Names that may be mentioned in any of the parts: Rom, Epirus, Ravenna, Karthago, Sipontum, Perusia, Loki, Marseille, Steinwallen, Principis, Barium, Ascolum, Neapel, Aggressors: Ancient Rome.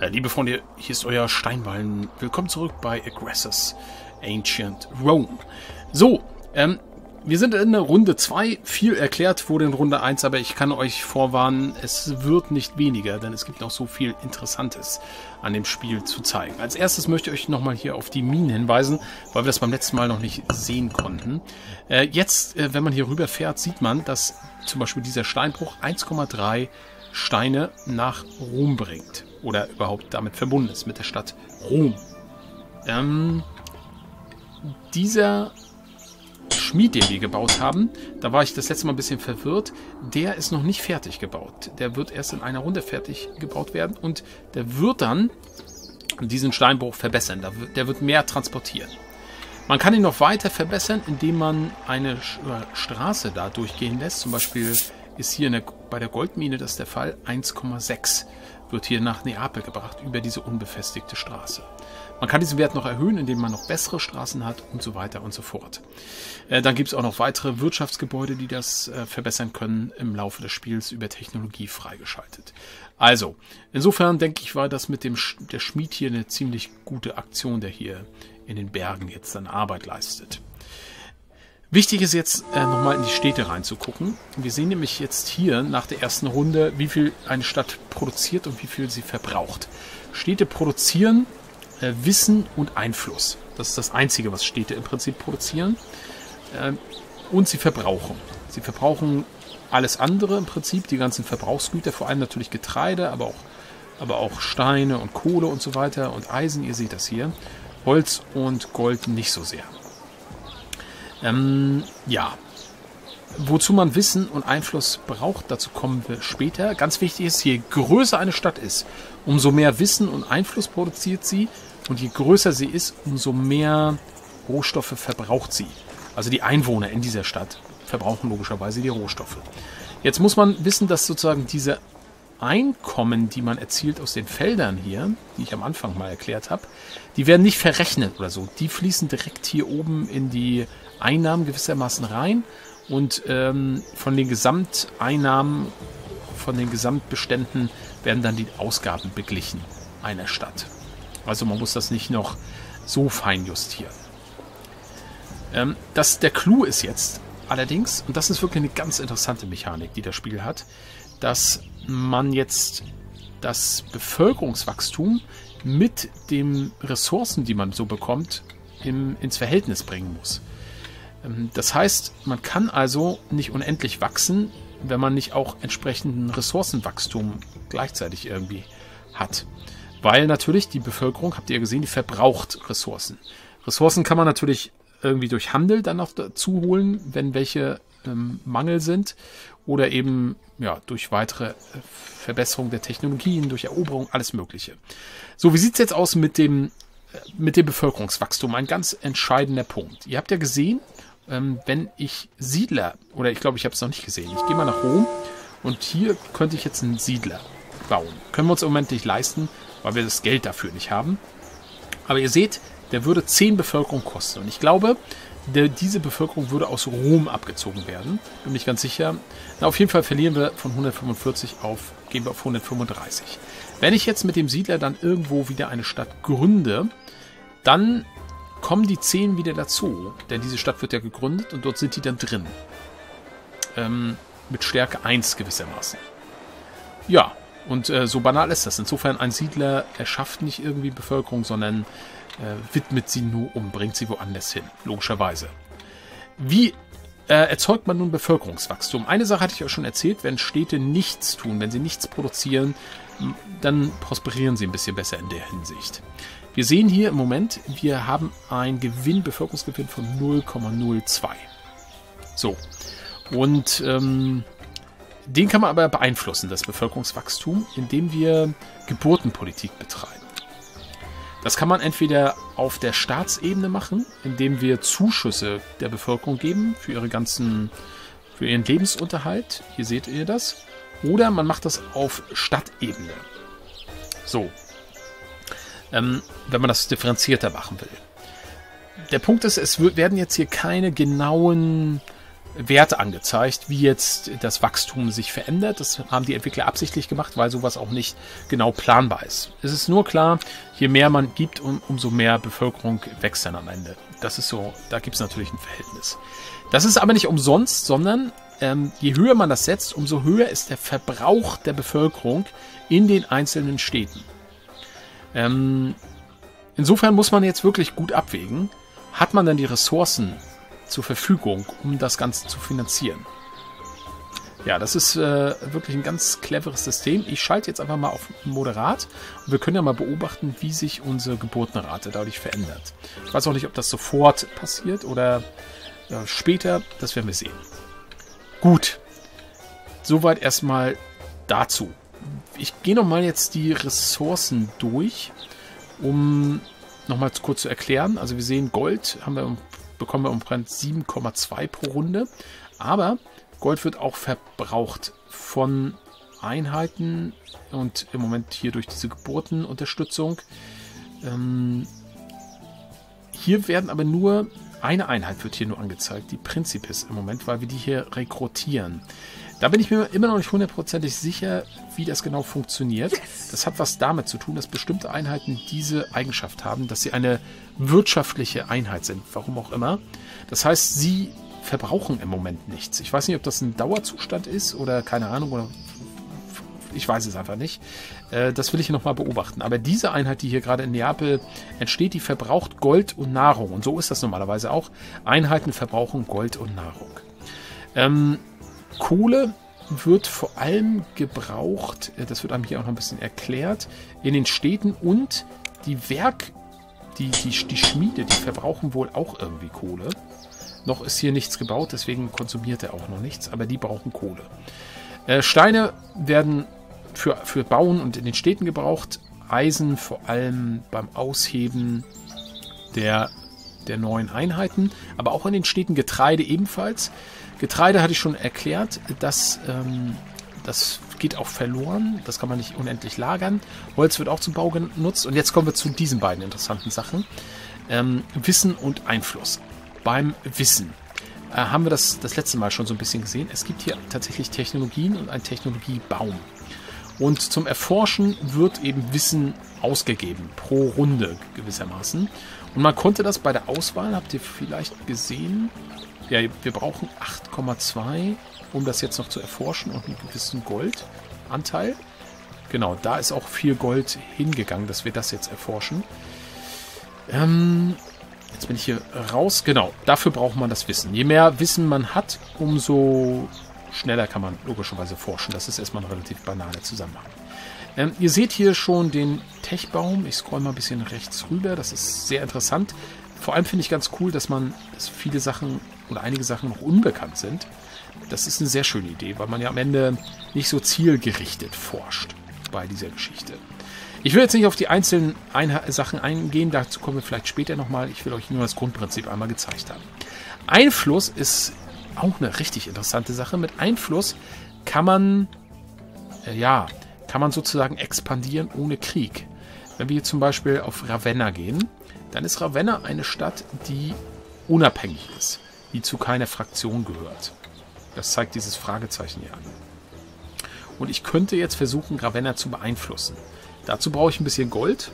Liebe Freunde, hier ist euer Steinwallen. Willkommen zurück bei Aggressors: Ancient Rome. So, wir sind in der Runde 2. Viel erklärt wurde in Runde 1, aber ich kann euch vorwarnen, es wird nicht weniger, denn es gibt noch so viel Interessantes an dem Spiel zu zeigen. Als erstes möchte ich euch nochmal hier auf die Minen hinweisen, weil wir das beim letzten Mal noch nicht sehen konnten. Jetzt, wenn man hier rüber fährt, sieht man, dass zum Beispiel dieser Steinbruch 1,3 Steine nach Rom bringt. Oder überhaupt damit verbunden ist, mit der Stadt Rom. Dieser Schmied, den wir gebaut haben, da war ich das letzte Mal ein bisschen verwirrt, der ist noch nicht fertig gebaut. Der wird erst in einer Runde fertig gebaut werden und der wird dann diesen Steinbruch verbessern. Der wird mehr transportieren. Man kann ihn noch weiter verbessern, indem man eine Straße da durchgehen lässt. Zum Beispiel ist hier bei der Goldmine das der Fall. 1,6 wird hier nach Neapel gebracht, über diese unbefestigte Straße. Man kann diesen Wert noch erhöhen, indem man noch bessere Straßen hat und so weiter und so fort. Dann gibt es auch noch weitere Wirtschaftsgebäude, die das verbessern können, im Laufe des Spiels über Technologie freigeschaltet. Also, insofern denke ich, war das mit dem der Schmied hier eine ziemlich gute Aktion, der hier in den Bergen jetzt seine Arbeit leistet. Wichtig ist jetzt, nochmal in die Städte reinzugucken. Wir sehen nämlich jetzt hier nach der ersten Runde, wie viel eine Stadt produziert und wie viel sie verbraucht. Städte produzieren Wissen und Einfluss. Das ist das Einzige, was Städte im Prinzip produzieren. Und sie verbrauchen. Sie verbrauchen alles andere im Prinzip, die ganzen Verbrauchsgüter, vor allem natürlich Getreide, aber auch Steine und Kohle und so weiter und Eisen, ihr seht das hier. Holz und Gold nicht so sehr. Ja, wozu man Wissen und Einfluss braucht, dazu kommen wir später. Ganz wichtig ist, je größer eine Stadt ist, umso mehr Wissen und Einfluss produziert sie. Und je größer sie ist, umso mehr Rohstoffe verbraucht sie. Also die Einwohner in dieser Stadt verbrauchen logischerweise die Rohstoffe. Jetzt muss man wissen, dass sozusagen diese Einkommen, die man erzielt aus den Feldern hier, die ich am Anfang mal erklärt habe, die werden nicht verrechnet oder so. Die fließen direkt hier oben in die Einnahmen gewissermaßen rein und von den Gesamteinnahmen, von den Gesamtbeständen werden dann die Ausgaben beglichen einer Stadt. Also man muss das nicht noch so fein justieren. Der Clou ist jetzt allerdings, und das ist wirklich eine ganz interessante Mechanik, die das Spiel hat, dass man jetzt das Bevölkerungswachstum mit den Ressourcen, die man so bekommt, ins Verhältnis bringen muss. Das heißt, man kann also nicht unendlich wachsen, wenn man nicht auch entsprechenden Ressourcenwachstum gleichzeitig irgendwie hat. Weil natürlich die Bevölkerung, habt ihr ja gesehen, die verbraucht Ressourcen. Ressourcen kann man natürlich irgendwie durch Handel dann noch dazu holen, wenn welche Mangel sind. Oder eben ja, durch weitere Verbesserung der Technologien, durch Eroberung, alles Mögliche. So, wie sieht es jetzt aus mit dem Bevölkerungswachstum? Ein ganz entscheidender Punkt. Ihr habt ja gesehen, wenn ich Siedler, oder ich glaube, ich habe es noch nicht gesehen. Ich gehe mal nach Rom und hier könnte ich jetzt einen Siedler bauen. Können wir uns im Moment nicht leisten, weil wir das Geld dafür nicht haben. Aber ihr seht, der würde 10 Bevölkerung kosten. Und ich glaube, diese Bevölkerung würde aus Rom abgezogen werden. Bin mir nicht ganz sicher. Na, auf jeden Fall verlieren wir von 145 gehen wir auf 135. Wenn ich jetzt mit dem Siedler dann irgendwo wieder eine Stadt gründe, dann kommen die 10 wieder dazu, denn diese Stadt wird ja gegründet und dort sind die dann drin. Mit Stärke 1 gewissermaßen. Ja, und so banal ist das. Insofern, ein Siedler erschafft nicht irgendwie Bevölkerung, sondern widmet sie nur um, bringt sie woanders hin, logischerweise. Wie erzeugt man nun Bevölkerungswachstum? Eine Sache hatte ich euch schon erzählt, wenn Städte nichts tun, wenn sie nichts produzieren, dann prosperieren sie ein bisschen besser in der Hinsicht. Wir sehen hier im Moment, wir haben einen Bevölkerungsgewinn von 0,02. So, und den kann man aber beeinflussen, das Bevölkerungswachstum, indem wir Geburtenpolitik betreiben. Das kann man entweder auf der Staatsebene machen, indem wir Zuschüsse der Bevölkerung geben für ihren Lebensunterhalt. Hier seht ihr das. Oder man macht das auf Stadtebene. So. Wenn man das differenzierter machen will. Der Punkt ist, es werden jetzt hier keine genauen Werte angezeigt, wie jetzt das Wachstum sich verändert. Das haben die Entwickler absichtlich gemacht, weil sowas auch nicht genau planbar ist. Es ist nur klar, je mehr man gibt, umso mehr Bevölkerung wächst dann am Ende. Das ist so, da gibt es natürlich ein Verhältnis. Das ist aber nicht umsonst, sondern je höher man das setzt, umso höher ist der Verbrauch der Bevölkerung in den einzelnen Städten. Insofern muss man jetzt wirklich gut abwägen, hat man denn die Ressourcen zur Verfügung, um das Ganze zu finanzieren? Ja, das ist wirklich ein ganz cleveres System. Ich schalte jetzt einfach mal auf Moderat und wir können ja mal beobachten, wie sich unsere Geburtenrate dadurch verändert. Ich weiß auch nicht, ob das sofort passiert oder später, das werden wir sehen. Gut, soweit erstmal dazu. Ich gehe nochmal jetzt die Ressourcen durch, um nochmal kurz zu erklären. Also wir sehen, Gold bekommen wir umgerechnet 7,2 pro Runde, aber Gold wird auch verbraucht von Einheiten und im Moment hier durch diese Geburtenunterstützung. Hier werden aber nur eine Einheit wird hier nur angezeigt, die Principis im Moment, weil wir die hier rekrutieren. Da bin ich mir immer noch nicht hundertprozentig sicher, wie das genau funktioniert. Yes! Das hat was damit zu tun, dass bestimmte Einheiten diese Eigenschaft haben, dass sie eine wirtschaftliche Einheit sind, warum auch immer. Das heißt, sie verbrauchen im Moment nichts. Ich weiß nicht, ob das ein Dauerzustand ist oder keine Ahnung, oder ich weiß es einfach nicht. Das will ich nochmal beobachten. Aber diese Einheit, die hier gerade in Neapel entsteht, die verbraucht Gold und Nahrung. Und so ist das normalerweise auch. Einheiten verbrauchen Gold und Nahrung. Kohle wird vor allem gebraucht, das wird einem hier auch noch ein bisschen erklärt, in den Städten und die Schmiede, die verbrauchen wohl auch irgendwie Kohle. Noch ist hier nichts gebaut, deswegen konsumiert er auch noch nichts, aber die brauchen Kohle. Steine werden für Bauen und in den Städten gebraucht, Eisen vor allem beim Ausheben der neuen Einheiten, aber auch in den Städten Getreide ebenfalls. Getreide hatte ich schon erklärt, das geht auch verloren, das kann man nicht unendlich lagern. Holz wird auch zum Bau genutzt und jetzt kommen wir zu diesen beiden interessanten Sachen. Wissen und Einfluss. Beim Wissen haben wir das letzte Mal schon so ein bisschen gesehen. Es gibt hier tatsächlich Technologien und einen Technologiebaum. Und zum Erforschen wird eben Wissen ausgegeben, pro Runde gewissermaßen. Und man konnte das bei der Auswahl, habt ihr vielleicht gesehen, ja, wir brauchen 8,2, um das jetzt noch zu erforschen und einen gewissen Goldanteil. Genau, da ist auch viel Gold hingegangen, dass wir das jetzt erforschen. Jetzt bin ich hier raus. Genau, dafür braucht man das Wissen. Je mehr Wissen man hat, umso schneller kann man logischerweise forschen. Das ist erstmal ein relativ banaler Zusammenhang. Ihr seht hier schon den Techbaum. Ich scroll mal ein bisschen rechts rüber. Das ist sehr interessant. Vor allem finde ich ganz cool, dass viele Sachen oder einige Sachen noch unbekannt sind. Das ist eine sehr schöne Idee, weil man ja am Ende nicht so zielgerichtet forscht bei dieser Geschichte. Ich will jetzt nicht auf die einzelnen Sachen eingehen, dazu kommen wir vielleicht später nochmal. Ich will euch nur das Grundprinzip einmal gezeigt haben. Einfluss ist auch eine richtig interessante Sache. Mit Einfluss kann man sozusagen expandieren ohne Krieg. Wenn wir zum Beispiel auf Ravenna gehen, dann ist Ravenna eine Stadt, die unabhängig ist, die zu keiner Fraktion gehört. Das zeigt dieses Fragezeichen hier an. Und ich könnte jetzt versuchen, Ravenna zu beeinflussen. Dazu brauche ich ein bisschen Gold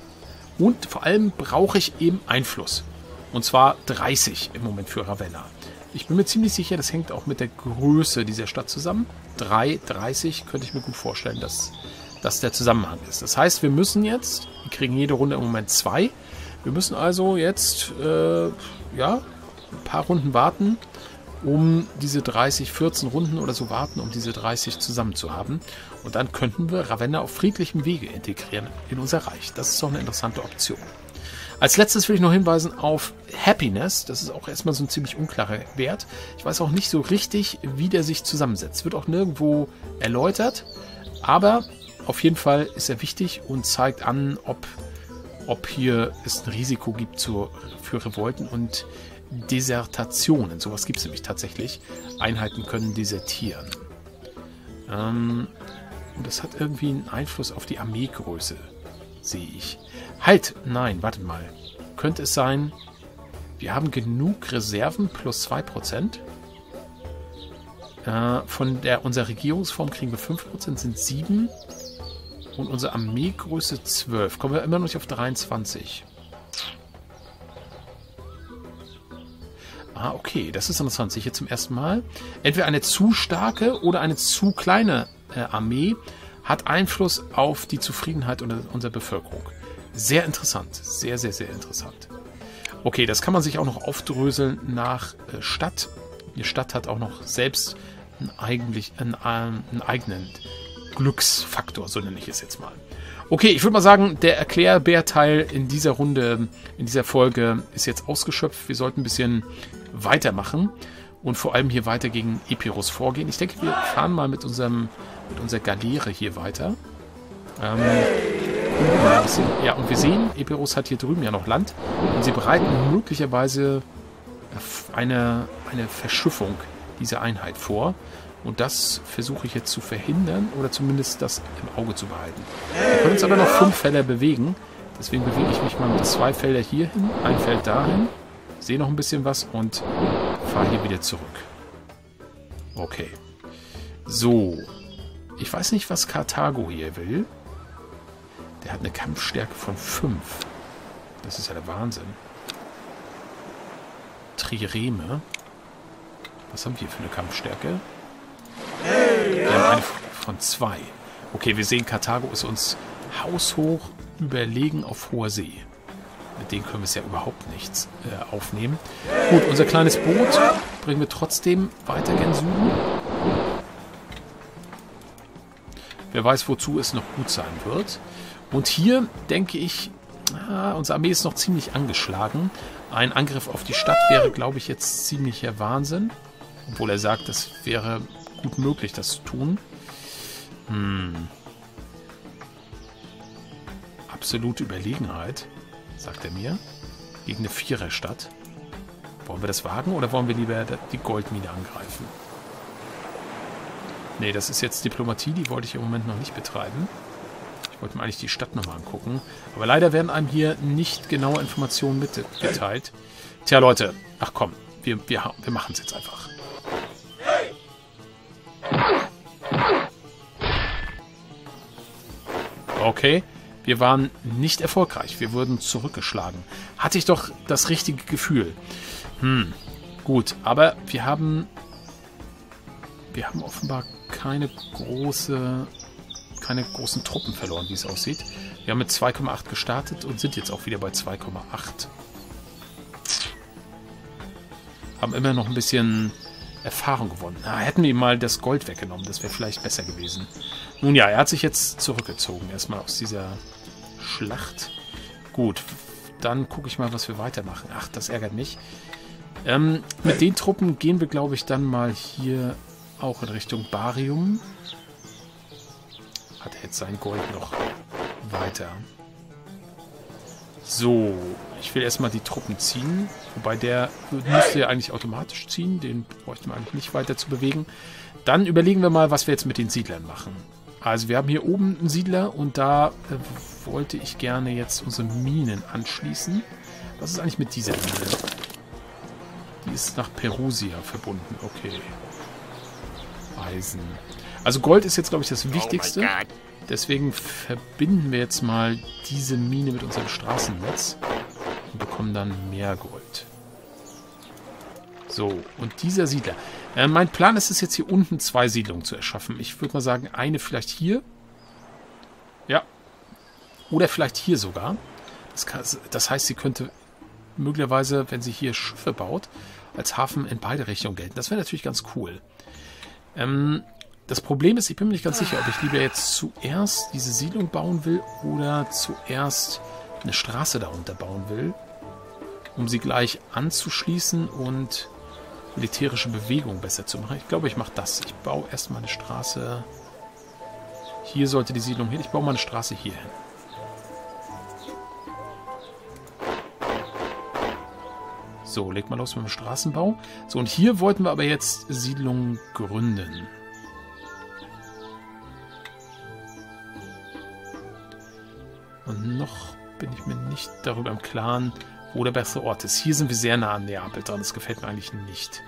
und vor allem brauche ich eben Einfluss. Und zwar 30 im Moment für Ravenna. Ich bin mir ziemlich sicher, das hängt auch mit der Größe dieser Stadt zusammen. 30 könnte ich mir gut vorstellen, dass das der Zusammenhang ist. Das heißt, wir müssen jetzt, wir kriegen jede Runde im Moment 2. Wir müssen also jetzt ein paar Runden warten, um diese 30, 14 Runden oder so warten, um diese 30 zusammen zu haben. Und dann könnten wir Ravenna auf friedlichem Wege integrieren in unser Reich. Das ist doch eine interessante Option. Als letztes will ich noch hinweisen auf Happiness. Das ist auch erstmal so ein ziemlich unklarer Wert. Ich weiß auch nicht so richtig, wie der sich zusammensetzt. Wird auch nirgendwo erläutert. Aber auf jeden Fall ist er wichtig und zeigt an, ob hier es ein Risiko gibt für Revolten und Desertationen. Sowas gibt es nämlich tatsächlich. Einheiten können desertieren. Und das hat irgendwie einen Einfluss auf die Armeegröße, sehe ich. Halt! Nein, wartet mal. Könnte es sein, wir haben genug Reserven plus 2%? Von unserer Regierungsform kriegen wir 5%, sind 7. Und unsere Armeegröße 12. Kommen wir immer noch nicht auf 23. Ah, okay. Das ist interessant. Sicher zum ersten Mal. Entweder eine zu starke oder eine zu kleine Armee hat Einfluss auf die Zufriedenheit unserer Bevölkerung. Sehr interessant. Sehr, sehr, sehr interessant. Okay, das kann man sich auch noch aufdröseln nach Stadt. Die Stadt hat auch noch selbst einen eigenen Glücksfaktor, so nenne ich es jetzt mal. Okay, ich würde mal sagen, der Erklärbär-Teil in dieser Runde, in dieser Folge ist jetzt ausgeschöpft. Wir sollten ein bisschen weitermachen und vor allem hier weiter gegen Epirus vorgehen. Ich denke, wir fahren mal mit unserer Galeere hier weiter. Ja, und wir sehen, Epirus hat hier drüben ja noch Land und sie bereiten möglicherweise eine Verschiffung dieser Einheit vor. Und das versuche ich jetzt zu verhindern oder zumindest das im Auge zu behalten. Wir können uns aber noch 5 Felder bewegen. Deswegen bewege ich mich mal mit 2 Felder hier hin, ein Feld dahin, sehe noch ein bisschen was und fahre hier wieder zurück. Okay. So. Ich weiß nicht, was Karthago hier will. Der hat eine Kampfstärke von 5. Das ist ja der Wahnsinn. Trireme. Was haben wir für eine Kampfstärke? Wir haben eine von 2. Okay, wir sehen, Karthago ist uns haushoch überlegen auf hoher See. Mit denen können wir es ja überhaupt nichts aufnehmen. Gut, unser kleines Boot bringen wir trotzdem weiter gen Süden. Wer weiß, wozu es noch gut sein wird. Und hier denke ich, unsere Armee ist noch ziemlich angeschlagen. Ein Angriff auf die Stadt wäre, glaube ich, jetzt ziemlicher Wahnsinn. Obwohl er sagt, das wäre gut möglich, das zu tun. Absolute Überlegenheit, sagt er mir. Gegen eine 4er-Stadt. Wollen wir das wagen oder wollen wir lieber die Goldmine angreifen? Nee, das ist jetzt Diplomatie, die wollte ich im Moment noch nicht betreiben. Ich wollte mir eigentlich die Stadt nochmal angucken. Aber leider werden einem hier nicht genaue Informationen mitgeteilt. Tja, Leute. Ach komm, wir machen es jetzt einfach. Okay, wir waren nicht erfolgreich. Wir wurden zurückgeschlagen. Hatte ich doch das richtige Gefühl. Gut, aber wir haben offenbar keine großen Truppen verloren, wie es aussieht. Wir haben mit 2,8 gestartet und sind jetzt auch wieder bei 2,8. Haben immer noch ein bisschen Erfahrung gewonnen. Na, hätten wir ihm mal das Gold weggenommen, das wäre vielleicht besser gewesen. Nun ja, er hat sich jetzt zurückgezogen, erstmal aus dieser Schlacht. Gut, dann gucke ich mal, was wir weitermachen. Ach, das ärgert mich. Mit den Truppen gehen wir, glaube ich, dann mal hier auch in Richtung Barium. Hat er jetzt sein Gold noch weiter. So, ich will erstmal die Truppen ziehen. Wobei der müsste ja eigentlich automatisch ziehen. Den bräuchten wir eigentlich nicht weiter zu bewegen. Dann überlegen wir mal, was wir jetzt mit den Siedlern machen. Also wir haben hier oben einen Siedler und da wollte ich gerne jetzt unsere Minen anschließen. Was ist eigentlich mit dieser Mine? Die ist nach Perusia verbunden. Okay. Eisen. Also Gold ist jetzt, glaube ich, das Wichtigste. Deswegen verbinden wir jetzt mal diese Mine mit unserem Straßennetz und bekommen dann mehr Gold. So, und dieser Siedler. Mein Plan ist es jetzt hier unten 2 Siedlungen zu erschaffen. Ich würde mal sagen, eine vielleicht hier. Ja. Oder vielleicht hier sogar. Das heißt, sie könnte möglicherweise, wenn sie hier Schiffe baut, als Hafen in beide Richtungen gelten. Das wäre natürlich ganz cool. Das Problem ist, ich bin mir nicht ganz sicher, ob ich lieber jetzt zuerst diese Siedlung bauen will oder zuerst eine Straße darunter bauen will, um sie gleich anzuschließen und militärische Bewegung besser zu machen. Ich glaube, ich mache das. Ich baue erstmal eine Straße. Hier sollte die Siedlung hin. Ich baue mal eine Straße hier hin. So, legt mal los mit dem Straßenbau. So, und hier wollten wir aber jetzt Siedlungen gründen. Und noch bin ich mir nicht darüber im Klaren, wo der bessere Ort ist. Hier sind wir sehr nah an Neapel dran. Das gefällt mir eigentlich nicht.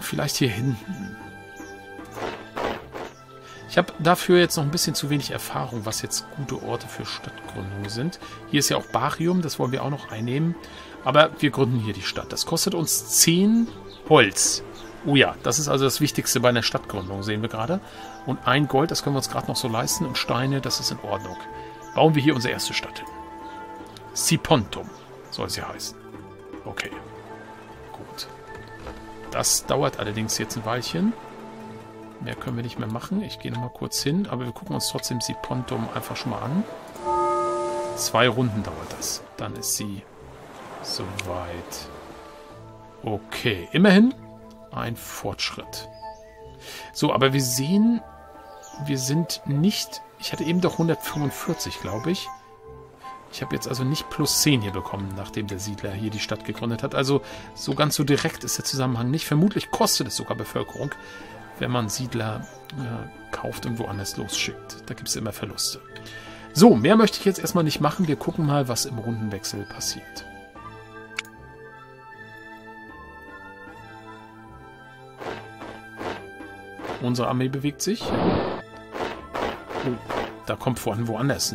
Vielleicht hier hinten. Ich habe dafür jetzt noch ein bisschen zu wenig Erfahrung, was jetzt gute Orte für Stadtgründung sind. Hier ist ja auch Barium, das wollen wir auch noch einnehmen. Aber wir gründen hier die Stadt. Das kostet uns 10 Holz. Oh ja, das ist also das Wichtigste bei einer Stadtgründung, sehen wir gerade. Und 1 Gold, das können wir uns gerade noch so leisten. Und Steine, das ist in Ordnung. Bauen wir hier unsere erste Stadt hin. Sipontum soll sie heißen. Okay, gut. Das dauert allerdings jetzt ein Weilchen. Mehr können wir nicht mehr machen. Ich gehe nochmal kurz hin, aber wir gucken uns trotzdem Sipontum einfach schon mal an. 2 Runden dauert das. Dann ist sie soweit. Okay, immerhin ein Fortschritt. So, aber wir sehen, wir sind nicht... Ich hatte eben doch 145, glaube ich. Ich habe jetzt also nicht plus 10 hier bekommen, nachdem der Siedler hier die Stadt gegründet hat. Also so ganz so direkt ist der Zusammenhang nicht. Vermutlich kostet es sogar Bevölkerung, wenn man Siedler kauft und woanders losschickt. Da gibt es immer Verluste. So, mehr möchte ich jetzt erstmal nicht machen. Wir gucken mal, was im Rundenwechsel passiert. Unsere Armee bewegt sich. Oh, da kommt vorhin woanders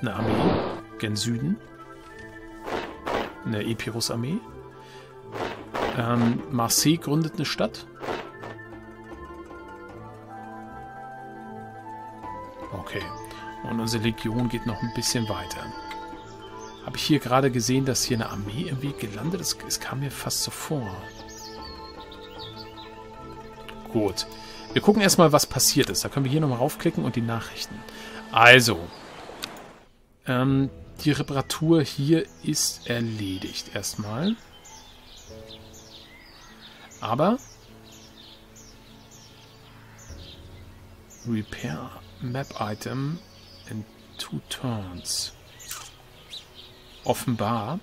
eine Armee. Gen Süden. Eine Epirus-Armee. Marseille gründet eine Stadt. Okay. Und unsere Legion geht noch ein bisschen weiter. Habe ich hier gerade gesehen, dass hier eine Armee im Weg gelandet ist? Es kam mir fast so vor. Gut. Wir gucken erstmal, was passiert ist. Da können wir hier nochmal raufklicken und die Nachrichten. Also, die Reparatur hier ist erledigt erstmal. Aber Repair Map Item in 2 Turns. Offenbar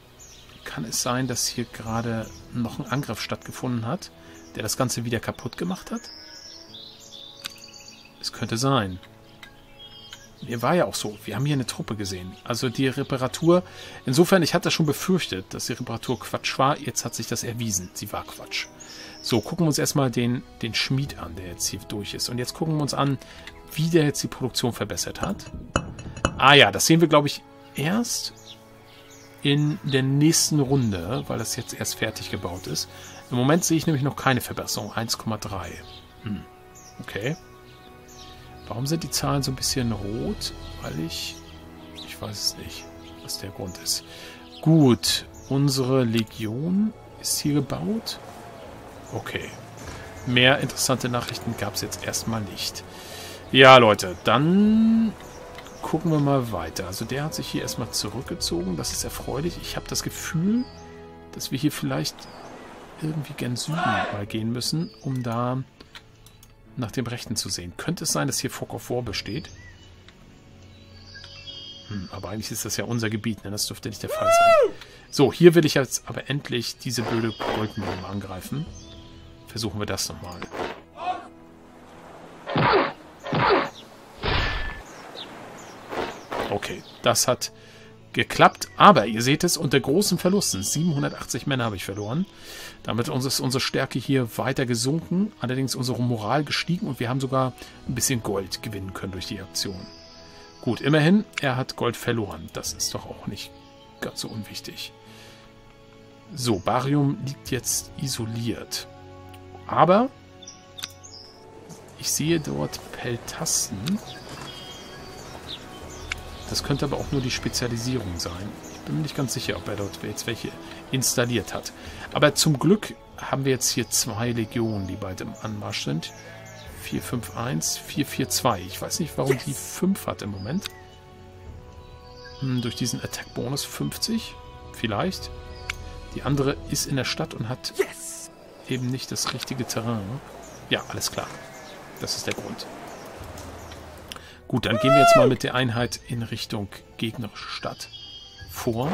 kann es sein, dass hier gerade noch ein Angriff stattgefunden hat, der das Ganze wieder kaputt gemacht hat. Es könnte sein. Mir war ja auch so. Wir haben hier eine Truppe gesehen. Also die Reparatur. Insofern, ich hatte schon befürchtet, dass die Reparatur Quatsch war. Jetzt hat sich das erwiesen. Sie war Quatsch. So, gucken wir uns erstmal den Schmied an, der jetzt hier durch ist. Und jetzt gucken wir uns an, wie der jetzt die Produktion verbessert hat. Ah ja, das sehen wir, glaube ich, erst in der nächsten Runde, weil das jetzt erst fertig gebaut ist. Im Moment sehe ich nämlich noch keine Verbesserung. 1,3. Okay. Warum sind die Zahlen so ein bisschen rot? Weil ich weiß es nicht, was der Grund ist. Gut, unsere Legion ist hier gebaut. Okay. Mehr interessante Nachrichten gab es jetzt erstmal nicht. Ja, Leute, dann gucken wir mal weiter. Also der hat sich hier erstmal zurückgezogen. Das ist erfreulich. Ich habe das Gefühl, dass wir hier vielleicht irgendwie gen Süden mal gehen müssen, um da nach dem Rechten zu sehen. Könnte es sein, dass hier Fog of War besteht? Aber eigentlich ist das ja unser Gebiet, ne? Das dürfte nicht der Fall sein. So, hier will ich jetzt aber endlich diese blöde Goldmühle angreifen. Versuchen wir das nochmal. Okay, das hat geklappt, aber ihr seht es, unter großen Verlusten. 780 Männer habe ich verloren. Damit ist unsere Stärke hier weiter gesunken, allerdings unsere Moral gestiegen und wir haben sogar ein bisschen Gold gewinnen können durch die Aktion. Gut, immerhin, er hat Gold verloren. Das ist doch auch nicht ganz so unwichtig. So, Barium liegt jetzt isoliert. Aber ich sehe dort Peltasten. Das könnte aber auch nur die Spezialisierung sein. Ich bin mir nicht ganz sicher, ob er dort jetzt welche installiert hat. Aber zum Glück haben wir jetzt hier 2 Legionen, die bald im Anmarsch sind. 451, 442. Ich weiß nicht, warum die 5 hat im Moment. Durch diesen Attack-Bonus 50, vielleicht. Die andere ist in der Stadt und hat eben nicht das richtige Terrain. Ja, alles klar. Das ist der Grund. Gut, dann gehen wir jetzt mal mit der Einheit in Richtung gegnerische Stadt vor.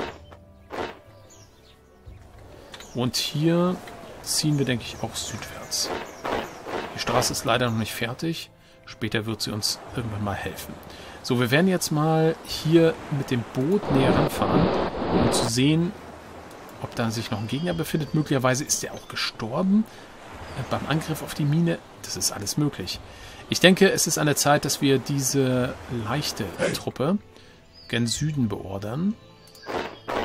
Und hier ziehen wir, denke ich, auch südwärts. Die Straße ist leider noch nicht fertig. Später wird sie uns irgendwann mal helfen. So, wir werden jetzt mal hier mit dem Boot näher ranfahren, um zu sehen, Ob da sich noch ein Gegner befindet, möglicherweise ist er auch gestorben beim Angriff auf die Mine. Das ist alles möglich. Ich denke, es ist an der Zeit, dass wir diese leichte Truppe gen Süden beordern.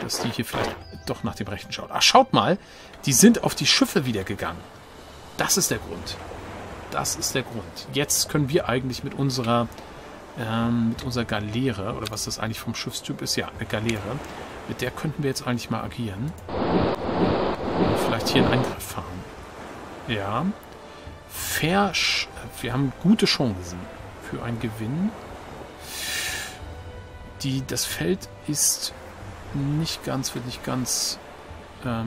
Dass die hier vielleicht doch nach dem Rechten schaut. Ach, schaut mal, die sind auf die Schiffe wieder gegangen. Das ist der Grund. Das ist der Grund. Jetzt können wir eigentlich mit unserer Galeere, oder was das eigentlich vom Schiffstyp ist, ja, eine Galeere, mit der könnten wir jetzt eigentlich mal agieren. Und vielleicht hier einen Angriff fahren. Ja. Wir haben gute Chancen für einen Gewinn. Das Feld ist nicht ganz, wird nicht ganz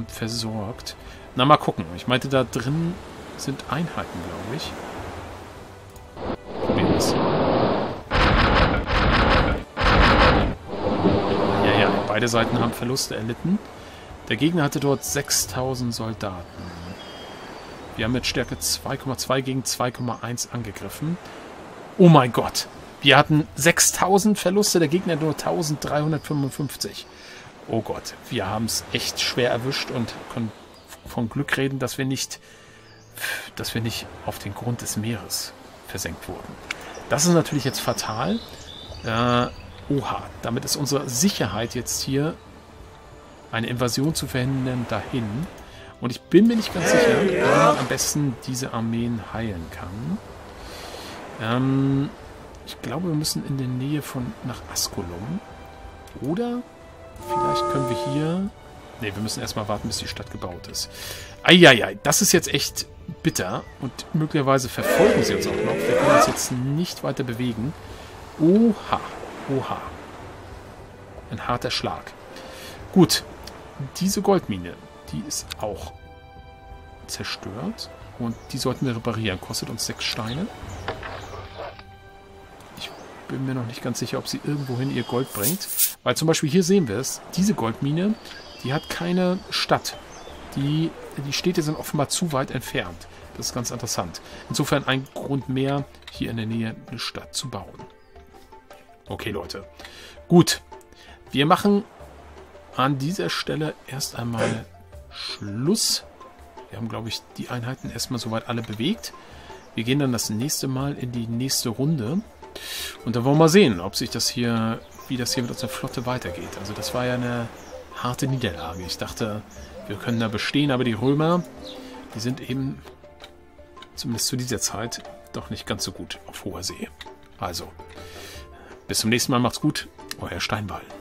versorgt. Na, mal gucken. Ich meinte, da drin sind Einheiten, glaube ich. Probieren wir es. Ja, ja, beide Seiten haben Verluste erlitten. Der Gegner hatte dort 6000 Soldaten. Wir haben mit Stärke 2,2 gegen 2,1 angegriffen. Oh mein Gott! Wir hatten 6000 Verluste, der Gegner nur 1355. Oh Gott, wir haben es echt schwer erwischt und können von Glück reden, dass wir nicht auf den Grund des Meeres versenkt wurden. Das ist natürlich jetzt fatal. Oha, damit ist unsere Sicherheit jetzt hier, eine Invasion zu verhindern, dahin. Und ich bin mir nicht ganz sicher, wie man am besten diese Armeen heilen kann. Ich glaube, wir müssen in der Nähe von nach Ascolum. Oder vielleicht können wir hier... Ne, wir müssen erstmal warten, bis die Stadt gebaut ist. Eieiei, das ist jetzt echt bitter. Und möglicherweise verfolgen sie uns auch noch. Wir können uns jetzt nicht weiter bewegen. Oha, oha. Ein harter Schlag. Gut, diese Goldmine, die ist auch zerstört. Und die sollten wir reparieren. Kostet uns 6 Steine. Bin mir noch nicht ganz sicher, ob sie irgendwohin ihr Gold bringt. Weil zum Beispiel hier sehen wir es, diese Goldmine, die hat keine Stadt. Die Städte sind offenbar zu weit entfernt. Das ist ganz interessant. Insofern ein Grund mehr, hier in der Nähe eine Stadt zu bauen. Okay, Leute. Gut. Wir machen an dieser Stelle erst einmal Schluss. Wir haben, glaube ich, die Einheiten erstmal soweit alle bewegt. Wir gehen dann das nächste Mal in die nächste Runde. Und dann wollen wir mal sehen, ob sich das hier, wie das hier mit unserer Flotte weitergeht. Also das war ja eine harte Niederlage. Ich dachte, wir können da bestehen, aber die Römer, die sind eben, zumindest zu dieser Zeit, doch nicht ganz so gut auf hoher See. Also, bis zum nächsten Mal, macht's gut, euer Steinwallen.